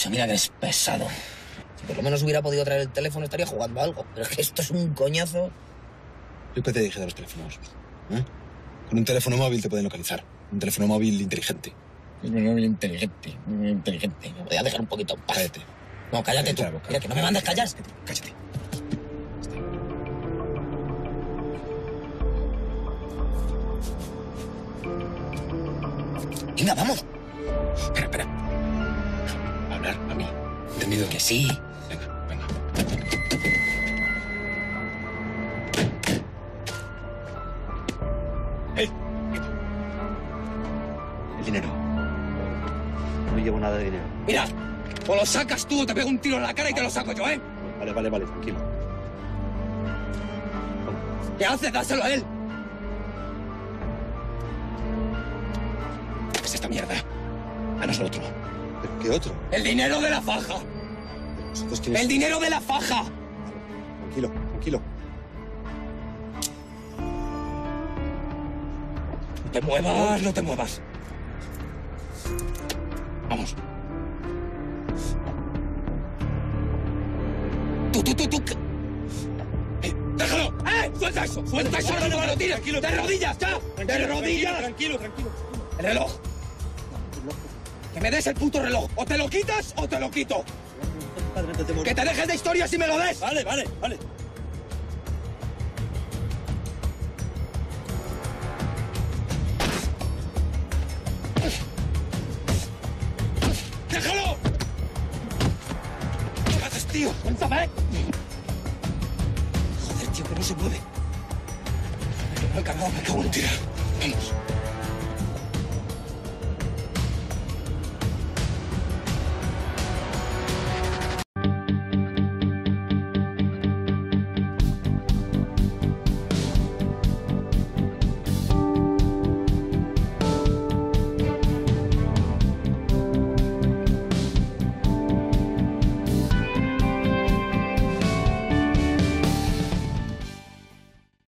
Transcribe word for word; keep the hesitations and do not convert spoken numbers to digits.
macho, mira que eres pesado. Si por lo menos hubiera podido traer el teléfono, estaría jugando a algo. Pero es que esto es un coñazo. ¿Yo qué te dije de los teléfonos? ¿Eh? Con un teléfono móvil te pueden localizar. Un teléfono móvil inteligente. Un teléfono móvil inteligente. Muy inteligente. Me voy a dejar un poquito en paz. Cállate. No, cállate, cállate tú. Boca, mira, que no me mandas callar. Cállate. cállate. Venga, vamos. Espera, espera. Hablar a mí. ¿Entendido? Que sí. Venga, venga. ¡Ey! El dinero. No llevo nada de dinero. Mira, o lo sacas tú o te pego un tiro en la cara y te lo saco yo, ¿eh? Vale, vale, vale, tranquilo. Vamos. ¿Qué haces? Dáselo a él. Esta mierda. Danos el otro. ¿Qué otro? ¡El dinero de la faja! ¡El dinero de la faja! Tranquilo, tranquilo. No te muevas, no te muevas. Vamos. Tú, tú, tú, tú. Eh, ¡Déjalo! ¡Eh! ¡Suelta eso! ¡Suelta eso! ¡No, no, no lo tires! ¡Tranquilo! ¡De rodillas, ya! ¡De rodillas! Tranquilo, tranquilo. ¡El reloj! ¡Que me des el puto reloj! ¡O te lo quitas o te lo quito! ¡Que te dejes de historias y me lo des! Vale, vale, vale. ¡Déjalo! ¿Qué haces, tío? ¡Cuéntame! Joder, tío, que no se mueve. Me he cargado, me cago en tira. Vamos.